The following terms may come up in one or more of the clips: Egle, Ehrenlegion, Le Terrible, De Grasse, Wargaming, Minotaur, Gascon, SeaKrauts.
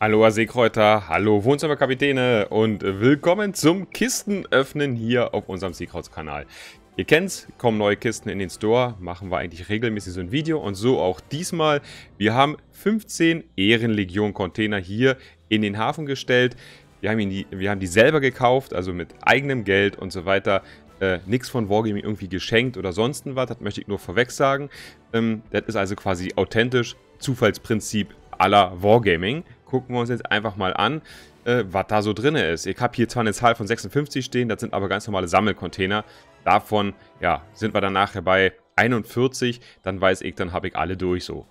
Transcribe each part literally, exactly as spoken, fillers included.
Hallo Seekräuter, hallo Wohnzimmerkapitäne und willkommen zum Kistenöffnen hier auf unserem SeaKrauts-Kanal. Ihr kennt's, kommen neue Kisten in den Store, machen wir eigentlich regelmäßig so ein Video und so auch diesmal. Wir haben fünfzehn Ehrenlegion-Container hier in den Hafen gestellt. Wir haben, ihn die, wir haben die selber gekauft, also mit eigenem Geld und so weiter. Äh, nichts von Wargaming irgendwie geschenkt oder sonst was, das möchte ich nur vorweg sagen. Ähm, das ist also quasi authentisch, Zufallsprinzip à la Wargaming. Gucken wir uns jetzt einfach mal an, äh, was da so drin ist. Ich habe hier zwar eine Zahl von sechsundfünfzig stehen, das sind aber ganz normale Sammelcontainer. Davon ja, sind wir dann nachher bei einundvierzig, dann weiß ich, dann habe ich alle durch so.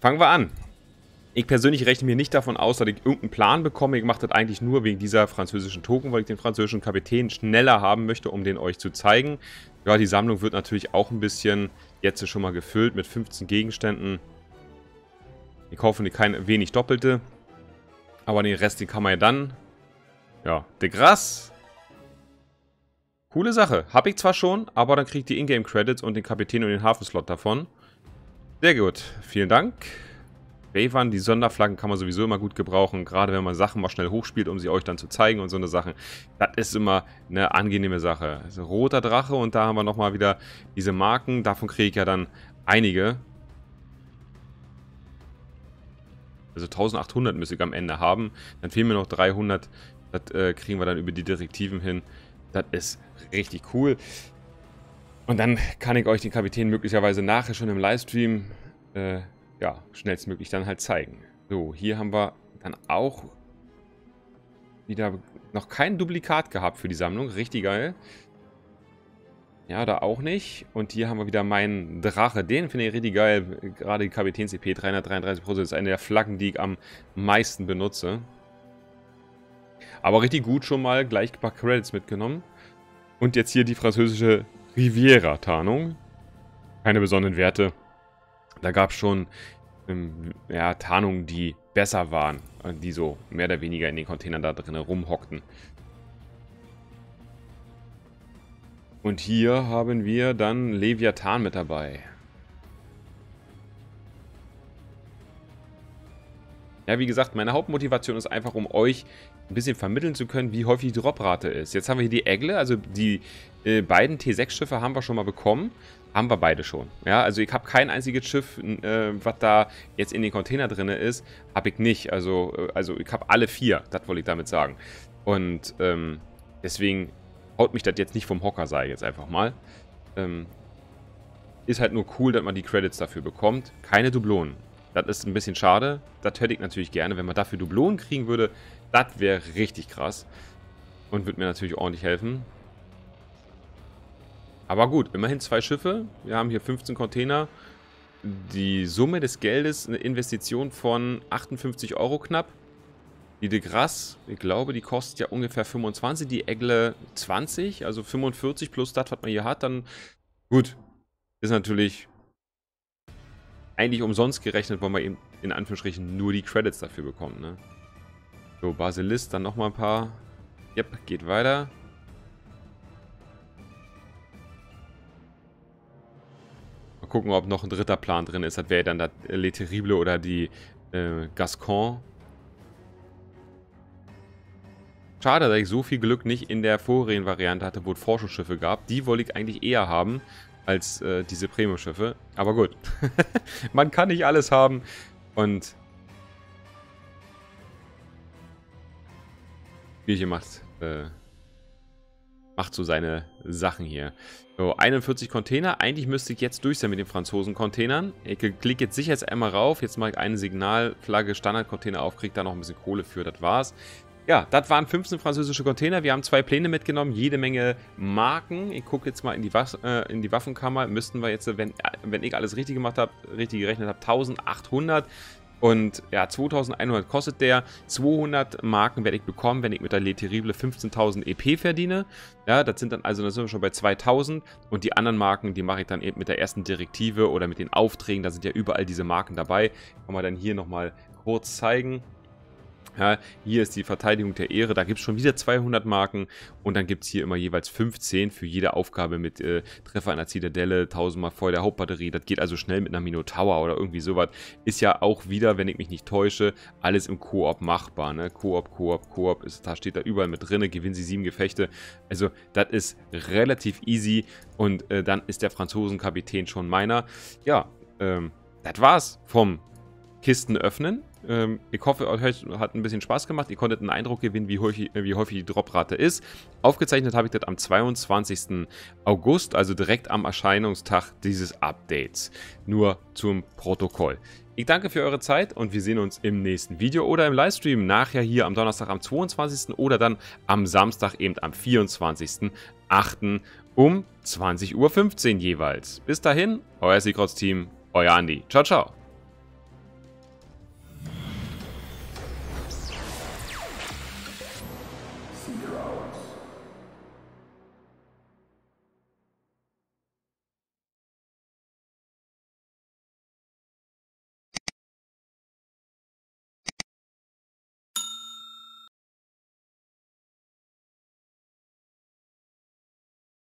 Fangen wir an. Ich persönlich rechne mir nicht davon aus, dass ich irgendeinen Plan bekomme. Ich mache das eigentlich nur wegen dieser französischen Token, weil ich den französischen Kapitän schneller haben möchte, um den euch zu zeigen. Ja, die Sammlung wird natürlich auch ein bisschen jetzt schon mal gefüllt mit fünfzehn Gegenständen. Ich hoffe, kein wenig Doppelte. Aber den Rest, den kann man ja dann. Ja, De Grasse. Coole Sache. Habe ich zwar schon, aber dann kriegt die Ingame-Credits und den Kapitän und den Hafenslot davon. Sehr gut. Vielen Dank. Wavern, die Sonderflaggen kann man sowieso immer gut gebrauchen. Gerade wenn man Sachen mal schnell hochspielt, um sie euch dann zu zeigen und so eine Sachen. Das ist immer eine angenehme Sache. Also roter Drache und da haben wir nochmal wieder diese Marken. Davon kriege ich ja dann einige. Also eintausendachthundert müsste ich am Ende haben. Dann fehlen mir noch dreihundert. Das äh, kriegen wir dann über die Direktiven hin. Das ist richtig cool. Und dann kann ich euch den Kapitän möglicherweise nachher schon im Livestream äh, ja, schnellstmöglich dann halt zeigen. So, hier haben wir dann auch wieder noch kein Duplikat gehabt für die Sammlung. Richtig geil. Ja, da auch nicht. Und hier haben wir wieder meinen Drache. Den finde ich richtig geil. Gerade die Kapitäns-E P dreihundertdreiunddreißig Prozent ist eine der Flaggen, die ich am meisten benutze. Aber richtig gut schon mal gleich ein paar Credits mitgenommen. Und jetzt hier die französische Riviera-Tarnung. Keine besonderen Werte. Da gab es schon ähm, ja, Tarnungen, die besser waren. Die so mehr oder weniger in den Containern da drin rumhockten. Und hier haben wir dann Leviathan mit dabei. Ja, wie gesagt, meine Hauptmotivation ist einfach, um euch ein bisschen vermitteln zu können, wie häufig die Droprate ist. Jetzt haben wir hier die Egle, also die äh, beiden T sechs Schiffe haben wir schon mal bekommen. Haben wir beide schon. Ja, also ich habe kein einziges Schiff, äh, was da jetzt in den Container drin ist, habe ich nicht. Also, äh, also ich habe alle vier, das wollte ich damit sagen. Und ähm, deswegen haut mich das jetzt nicht vom Hocker, sage ich jetzt einfach mal. Ähm, ist halt nur cool, dass man die Credits dafür bekommt. Keine Dublonen. Das ist ein bisschen schade. Das hätte ich natürlich gerne. Wenn man dafür Dublonen kriegen würde, das wäre richtig krass. Und würde mir natürlich ordentlich helfen. Aber gut, immerhin zwei Schiffe. Wir haben hier fünfzehn Container. Die Summe des Geldes, eine Investition von achtundfünfzig Euro knapp. Die De Grasse, ich glaube, die kostet ja ungefähr fünfundzwanzig, die Egle zwanzig, also fünfundvierzig plus das, was man hier hat, dann, gut, ist natürlich eigentlich umsonst gerechnet, weil man eben in Anführungsstrichen nur die Credits dafür bekommt, ne? So, Basilisk, dann nochmal ein paar, yep, geht weiter. Mal gucken, ob noch ein dritter Plan drin ist, das wäre dann das Le Terrible oder die äh, Gascon. Schade, dass ich so viel Glück nicht in der vorherigen Variante hatte, wo es Forschungsschiffe gab. Die wollte ich eigentlich eher haben, als äh, diese Premium-Schiffe. Aber gut, man kann nicht alles haben. Und Spielchen macht, äh, macht so seine Sachen hier. So, einundvierzig Container. Eigentlich müsste ich jetzt durch sein mit den Franzosen-Containern. Ich klicke jetzt sicher jetzt einmal rauf. Jetzt mache ich eine Signalflagge Standard-Container auf, kriege da noch ein bisschen Kohle für. Das war's. Ja, das waren fünfzehn französische Container. Wir haben zwei Pläne mitgenommen, jede Menge Marken. Ich gucke jetzt mal in die, Was äh, in die Waffenkammer. Müssten wir jetzt, wenn, wenn ich alles richtig gemacht habe, richtig gerechnet habe, eintausendachthundert. Und ja, zweitausendeinhundert kostet der. zweihundert Marken werde ich bekommen, wenn ich mit der Le Terrible fünfzehntausend E P verdiene. Ja, das sind dann also, da sind wir schon bei zweitausend. Und die anderen Marken, die mache ich dann eben mit der ersten Direktive oder mit den Aufträgen. Da sind ja überall diese Marken dabei. Kann man dann hier nochmal kurz zeigen. Ja, hier ist die Verteidigung der Ehre, da gibt es schon wieder zweihundert Marken und dann gibt es hier immer jeweils fünfzehn für jede Aufgabe mit äh, Treffer einer Zitadelle, tausend Mal Feuer der Hauptbatterie, das geht also schnell mit einer Minotaur oder irgendwie sowas. Ist ja auch wieder, wenn ich mich nicht täusche, alles im Koop machbar, ne? Koop, Koop, Koop, ist, da steht da überall mit drin, gewinnen sie sieben Gefechte, also das ist relativ easy und äh, dann ist der Franzosenkapitän schon meiner. Ja, ähm, das war's vom Kisten öffnen. Ich hoffe, euch hat ein bisschen Spaß gemacht. Ihr konntet einen Eindruck gewinnen, wie häufig, wie häufig die Droprate ist. Aufgezeichnet habe ich das am zweiundzwanzigsten August, also direkt am Erscheinungstag dieses Updates. Nur zum Protokoll. Ich danke für eure Zeit und wir sehen uns im nächsten Video oder im Livestream. Nachher hier am Donnerstag am zweiundzwanzigsten oder dann am Samstag eben am vierundzwanzigsten achten um zwanzig Uhr fünfzehn jeweils. Bis dahin, euer SeaKrauts-Team, euer Andi. Ciao, ciao. SeaKrauts.